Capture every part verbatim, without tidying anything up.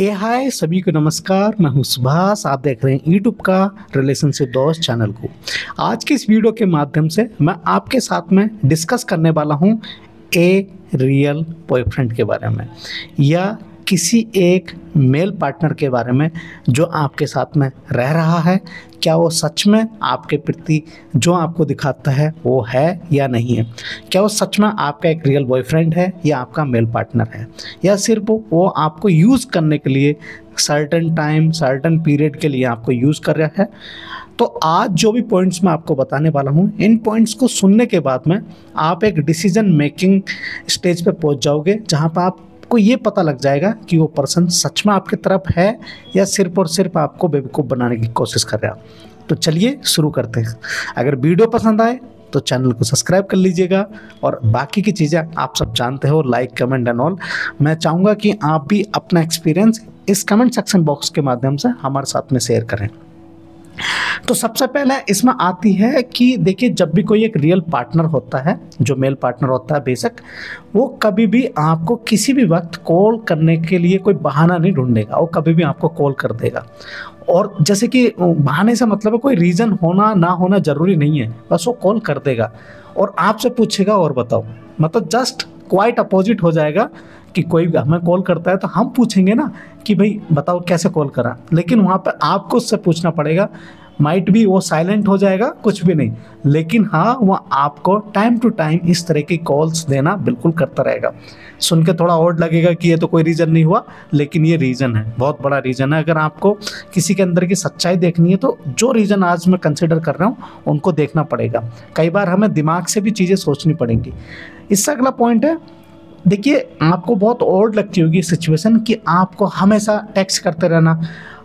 ए हाय सभी को नमस्कार, मैं हूं सुभाष। आप देख रहे हैं यूट्यूब का रिलेशनशिप दोस्त चैनल को। आज के इस वीडियो के माध्यम से मैं आपके साथ में डिस्कस करने वाला हूं ए रियल बॉयफ्रेंड के बारे में या किसी एक मेल पार्टनर के बारे में जो आपके साथ में रह रहा है। क्या वो सच में आपके प्रति जो आपको दिखाता है वो है या नहीं है? क्या वो सच में आपका एक रियल बॉयफ्रेंड है या आपका मेल पार्टनर है, या सिर्फ वो आपको यूज़ करने के लिए सर्टेन टाइम सर्टेन पीरियड के लिए आपको यूज़ कर रहा है? तो आज जो भी पॉइंट्स मैं आपको बताने वाला हूँ, इन पॉइंट्स को सुनने के बाद में आप एक डिसीजन मेकिंग स्टेज पर पहुँच जाओगे, जहाँ पर आप आपको ये पता लग जाएगा कि वो पर्सन सच में आपकी तरफ है या सिर्फ और सिर्फ आपको बेवकूफ़ बनाने की कोशिश कर रहा है। तो चलिए शुरू करते हैं। अगर वीडियो पसंद आए तो चैनल को सब्सक्राइब कर लीजिएगा और बाकी की चीज़ें आप सब जानते हो, लाइक कमेंट एंड ऑल। मैं चाहूँगा कि आप भी अपना एक्सपीरियंस इस कमेंट सेक्शन बॉक्स के माध्यम से हमारे साथ में शेयर करें। तो सबसे पहले इसमें आती है कि देखिए, जब भी कोई एक रियल पार्टनर होता है, जो मेल पार्टनर होता है, बेशक वो कभी भी आपको किसी भी वक्त कॉल करने के लिए कोई बहाना नहीं ढूंढेगा। वो कभी भी आपको कॉल कर देगा। और जैसे कि बहाने से मतलब है कोई रीज़न होना ना होना ज़रूरी नहीं है, बस वो कॉल कर देगा और आपसे पूछेगा और बताओ। मतलब जस्ट क्वाइट अपोजिट हो जाएगा कि कोई हमें कॉल करता है तो हम पूछेंगे ना कि भाई बताओ कैसे कॉल करा, लेकिन वहाँ पर आपको उससे पूछना पड़ेगा। माइट भी वो साइलेंट हो जाएगा, कुछ भी नहीं, लेकिन हाँ वह आपको टाइम टू टाइम इस तरह की कॉल्स देना बिल्कुल करता रहेगा। सुन के थोड़ा ऑड लगेगा कि ये तो कोई रीज़न नहीं हुआ, लेकिन ये रीज़न है, बहुत बड़ा रीज़न है। अगर आपको किसी के अंदर की सच्चाई देखनी है तो जो रीज़न आज मैं कंसिडर कर रहा हूँ उनको देखना पड़ेगा। कई बार हमें दिमाग से भी चीज़ें सोचनी पड़ेंगी। इससे अगला पॉइंट है, देखिए आपको बहुत ऑड लगती होगी सिचुएशन कि आपको हमेशा टेक्स्ट करते रहना।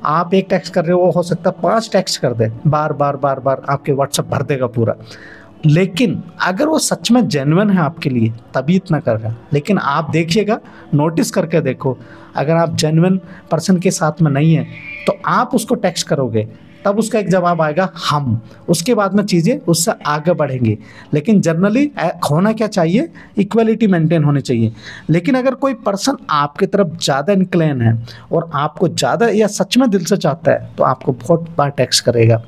आप एक टेक्स्ट कर रहे हो, हो सकता है पांच टेक्स्ट कर दे, बार बार बार बार आपके व्हाट्सएप भर देगा पूरा। लेकिन अगर वो सच में जेन्युइन है आपके लिए तभी इतना कर रहा है। लेकिन आप देखिएगा, नोटिस करके देखो, अगर आप जेन्युइन पर्सन के साथ में नहीं है तो आप उसको टेक्स्ट करोगे, तब उसका एक जवाब आएगा हम, उसके बाद में चीज़ें उससे आगे बढ़ेंगी। लेकिन जनरली होना क्या चाहिए, इक्वलिटी मेंटेन होनी चाहिए। लेकिन अगर कोई पर्सन आपकी तरफ ज़्यादा इंक्लाइन है और आपको ज़्यादा या सच में दिल से चाहता है तो आपको बहुत बार टेक्स्ट करेगा।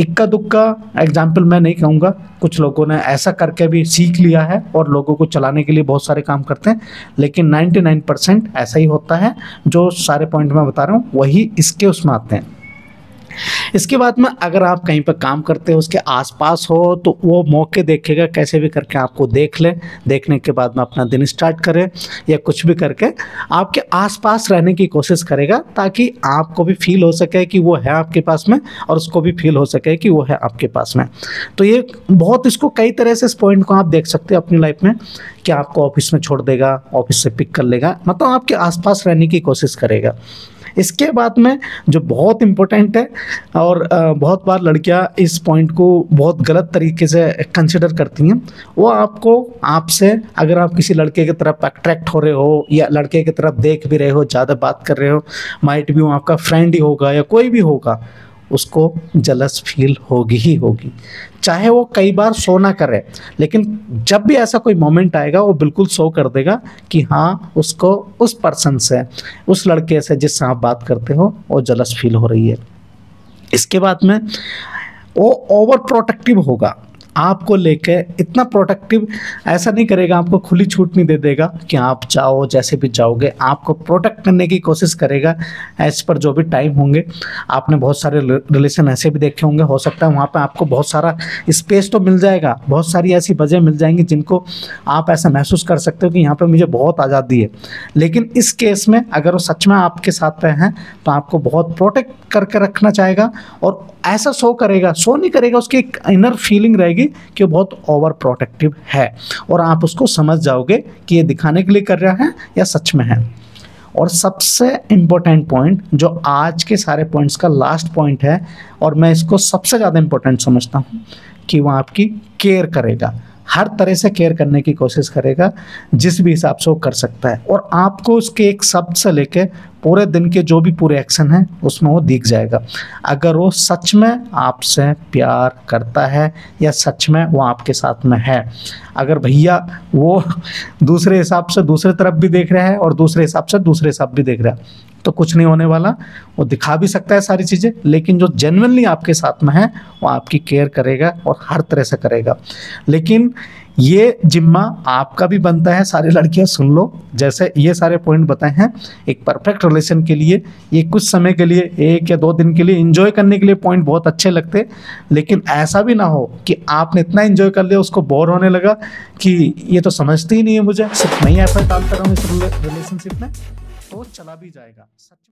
इक्का दुक्का एग्जाम्पल मैं नहीं कहूँगा, कुछ लोगों ने ऐसा करके भी सीख लिया है और लोगों को चलाने के लिए बहुत सारे काम करते हैं, लेकिन नाइन्टी नाइन परसेंट ऐसा ही होता है। जो सारे पॉइंट मैं बता रहा हूँ वही इसके उसमें आते हैं। इसके बाद में अगर आप कहीं पर काम करते हो, उसके आसपास हो, तो वो मौके देखेगा, कैसे भी करके आपको देख ले, देखने के बाद में अपना दिन स्टार्ट करे या कुछ भी करके आपके आसपास रहने की कोशिश करेगा, ताकि आपको भी फील हो सके कि वो है आपके पास में और उसको भी फील हो सके कि वो है आपके पास में। तो ये बहुत, इसको कई तरह से इस पॉइंट को आप देख सकते हो अपनी लाइफ में कि आपको ऑफिस में छोड़ देगा, ऑफिस से पिक कर लेगा, मतलब आपके आसपास रहने की कोशिश करेगा। इसके बाद में जो बहुत इम्पोर्टेंट है, और बहुत बार लड़कियां इस पॉइंट को बहुत गलत तरीके से कंसिडर करती हैं, वो आपको आपसे अगर आप किसी लड़के की तरफ अट्रैक्ट हो रहे हो या लड़के की तरफ देख भी रहे हो, ज़्यादा बात कर रहे हो, माइट भी वो आपका फ्रेंड ही होगा या कोई भी होगा, उसको जलस फील होगी ही होगी, चाहे वो कई बार शो ना करे। लेकिन जब भी ऐसा कोई मोमेंट आएगा वो बिल्कुल शो कर देगा कि हाँ उसको उस पर्सन से, उस लड़के से जिससे आप बात करते हो, वो जलस फील हो रही है। इसके बाद में वो ओवर प्रोटेक्टिव होगा आपको लेके, इतना प्रोटेक्टिव ऐसा नहीं करेगा, आपको खुली छूट नहीं दे देगा कि आप जाओ जैसे भी जाओगे, आपको प्रोटेक्ट करने की कोशिश करेगा। एज पर जो भी टाइम होंगे, आपने बहुत सारे रिलेशन ऐसे भी देखे होंगे, हो सकता है वहाँ पे आपको बहुत सारा स्पेस तो मिल जाएगा, बहुत सारी ऐसी वजह मिल जाएंगी जिनको आप ऐसा महसूस कर सकते हो कि यहाँ पर मुझे बहुत आज़ादी है। लेकिन इस केस में अगर वो सच में आपके साथ हैं तो आपको बहुत प्रोटेक्ट करके रखना चाहेगा और ऐसा शो करेगा, शो नहीं करेगा, उसकी एक इनर फीलिंग रहेगी कि बहुत ओवर प्रोटेक्टिव है और आप उसको समझ जाओगे कि ये दिखाने के लिए कर रहा है या सच में है। और सबसे इम्पोर्टेंट पॉइंट, जो आज के सारे पॉइंट्स का लास्ट पॉइंट है और मैं इसको सबसे ज़्यादा इम्पोर्टेंट समझता हूँ, कि वह आपकी केयर करेगा, हर तरह से केयर करने की कोशिश करेगा जिस भी हिसाब से वो कर सकता है। और आपको उसके एक शब्द से लेके पूरे दिन के जो भी पूरे एक्शन हैं उसमें वो दिख जाएगा। अगर वो सच में आपसे प्यार करता है या सच में वो आपके साथ में है। अगर भैया वो दूसरे हिसाब से दूसरे तरफ भी देख रहा है और दूसरे हिसाब से दूसरे हिसाब भी देख रहा है तो कुछ नहीं होने वाला। वो दिखा भी सकता है सारी चीज़ें, लेकिन जो जेन्युइनली आपके साथ में है वो आपकी केयर करेगा और हर तरह से करेगा। लेकिन ये जिम्मा आपका भी बनता है। सारी लड़कियां सुन लो, जैसे ये सारे पॉइंट बताए हैं एक परफेक्ट रिलेशन के लिए, ये कुछ समय के लिए एक या दो दिन के लिए एंजॉय करने के लिए पॉइंट बहुत अच्छे लगते, लेकिन ऐसा भी ना हो कि आपने इतना एंजॉय कर लिया उसको बोर होने लगा कि ये तो समझती ही नहीं है मुझे, सिर्फ मैं ही एफर्ट डालता रहूँ इस रिलेशनशिप में, तो चला भी जाएगा।